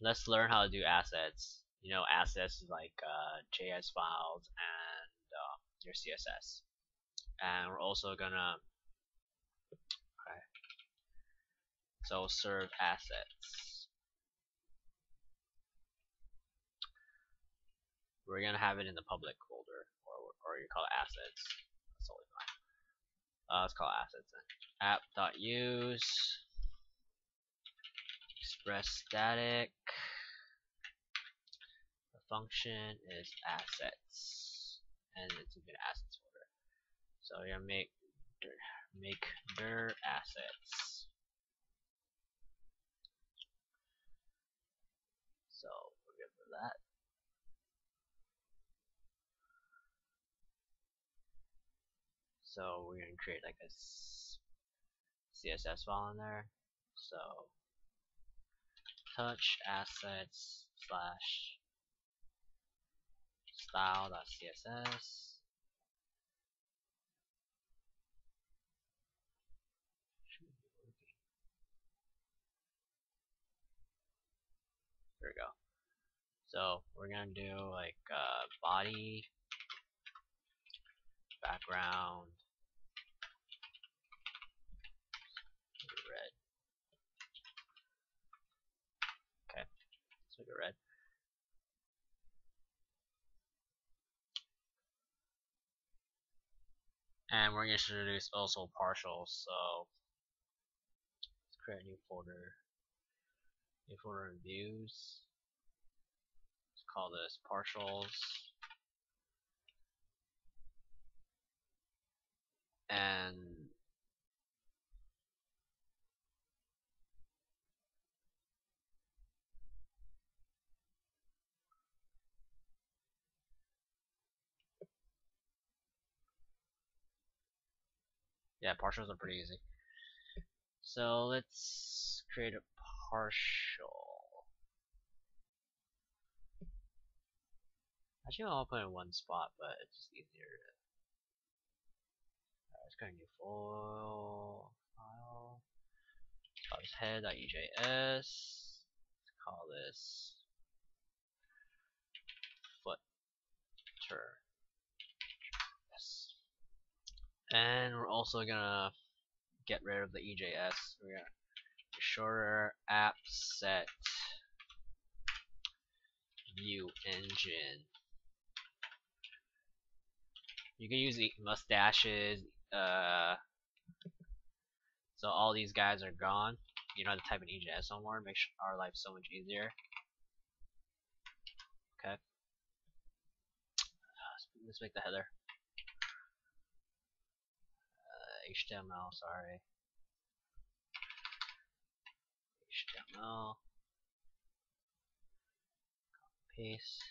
Let's learn how to do assets. You know, assets is like JS files and your CSS. And we're also gonna so serve assets. We're gonna have it in the public folder, or you call it assets. That's totally fine. Let's call it assets then. App.use express static. The function is assets, and it's in an assets folder. So you're gonna make dir assets. So we're good for that. So we're gonna create like a CSS file in there. So touch assets slash style.css. There we go. So we're gonna do like body, background, red. Okay, let's make it red. And we're gonna introduce also partial. So let's create a new folder. If we're in views, let's call this partials, and yeah, partials are pretty easy. So let's create a partial. Actually, I'll put it in one spot, but it's just easier to. Alright, let's go to new file. Call this head.ejs. Let's call this footer. Yes. And we're also gonna get rid of the EJS. We're gonna shorter app set view engine. You can use mustaches, so all these guys are gone. You don't have to type in EJS anymore. Makes our life so much easier. Okay, let's make the header HTML. Sorry. HTML, paste,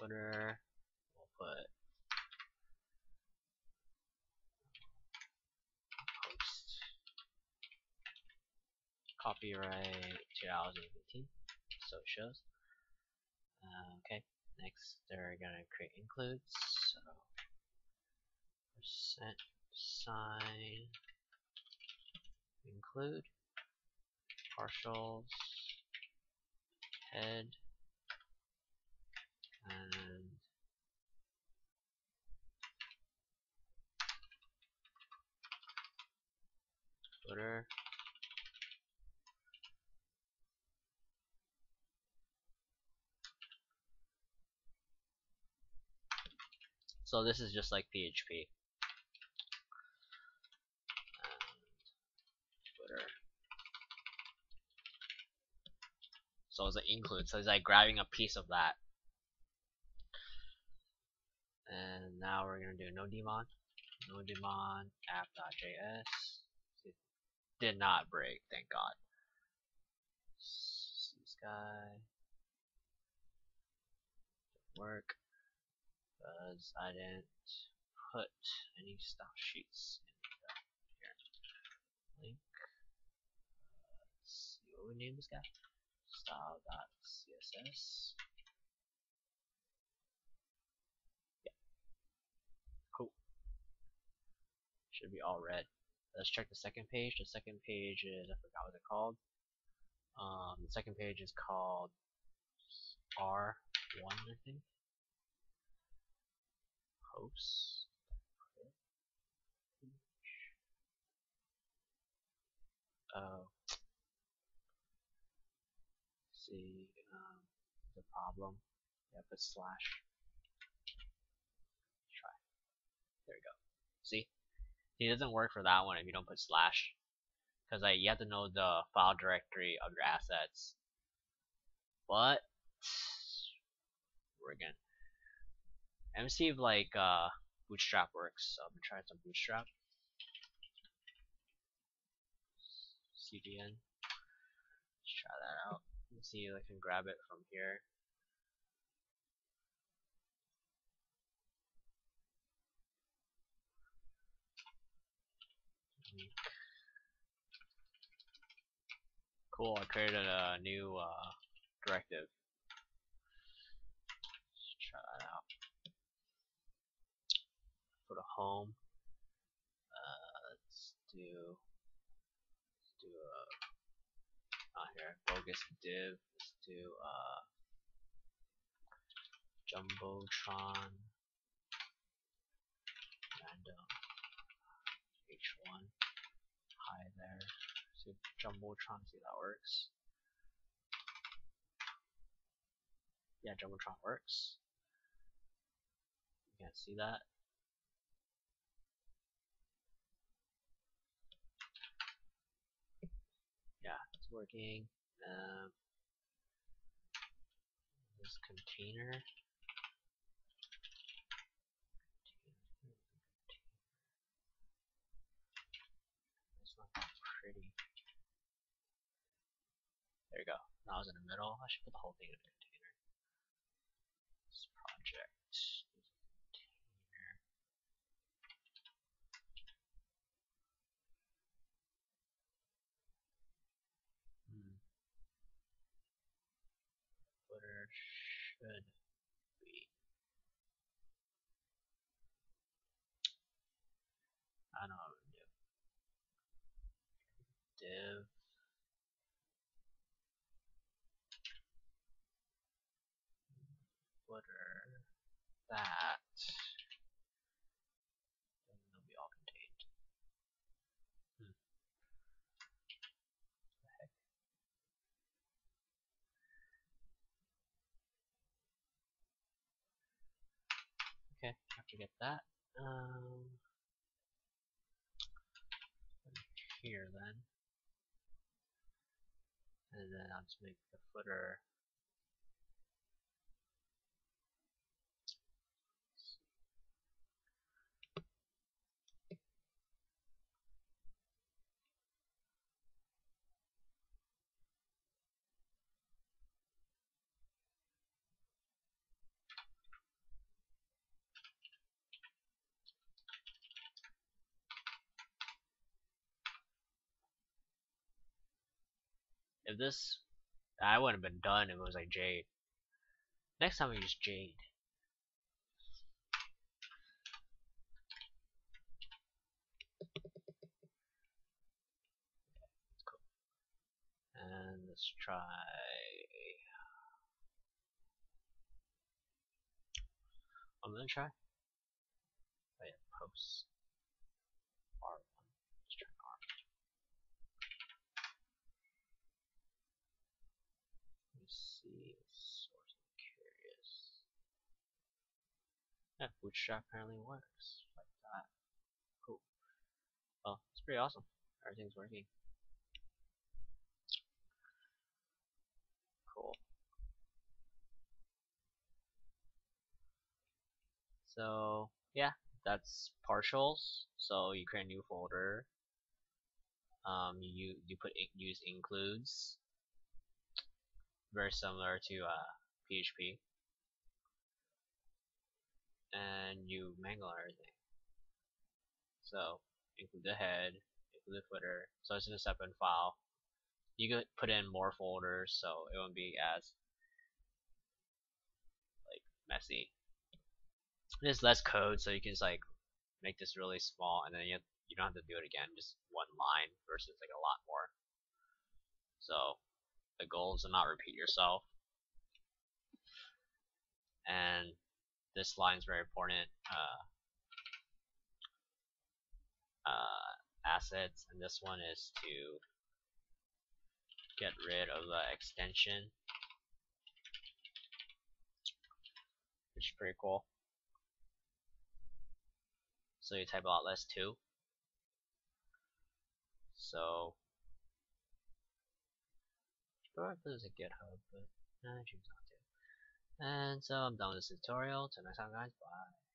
footer, we'll put post, copyright 2015, so it shows. Okay, next they're gonna create includes, so %, include, partials, head, and footer. So this is just like PHP. So it's an include, so it's like grabbing a piece of that. And now we're gonna do no daemon app.js. Did not break, thank God. This guy didn't work because I didn't put any style sheets in here. Link. Let's see what we name this guy. Style.css. Yeah. Cool. Should be all red. Let's check the second page. The second page is, I forgot what it's called. The second page is called R1, I think. Oops. See, the problem. Yeah, put slash. Try. There we go. See, it doesn't work for that one if you don't put slash, because you have to know the file directory of your assets. But we're gonna. Let me see if Bootstrap works. So I'm gonna try some Bootstrap. CDN. Let's try that out. Let's see if I can grab it from here. Cool. I created a new directive. Let's try that out. Go to home. Let's do a not here bogus div. Let's do jumbotron random h1. Hi there. So jumbotron. See if that works. Yeah, jumbotron works. You can't see that. Working. This container. It's not that pretty. There you go. Now it's in the middle. I should put the whole thing in a container. This project. Should be. I don't know what I'm gonna do. Div. Footer. That. And they'll be all contained. What the heck? Okay, have to get that. Here then. And then I'll just make the footer. If this, I would have been done if it was like Jade. Next time I use Jade. Cool. And let's try. I'm gonna try. Oh yeah, post. Yeah, Bootstrap apparently works like that. Cool. Well, it's pretty awesome. Everything's working. Cool. So yeah, that's partials. So you create a new folder. You put use includes. Very similar to PHP. And you mangle everything. So include the head, include the footer. So it's in a separate file. You could put in more folders, so it won't be as messy. There's less code, so you can just make this really small, and then you don't have to do it again. Just one line versus a lot more. So the goals and not repeat yourself. And this line is very important. Assets, and this one is to get rid of the extension, which is pretty cool. So you type a lot less too. So there's a GitHub, but I choose not to. And so I'm done with this tutorial. Till next time, guys. Bye.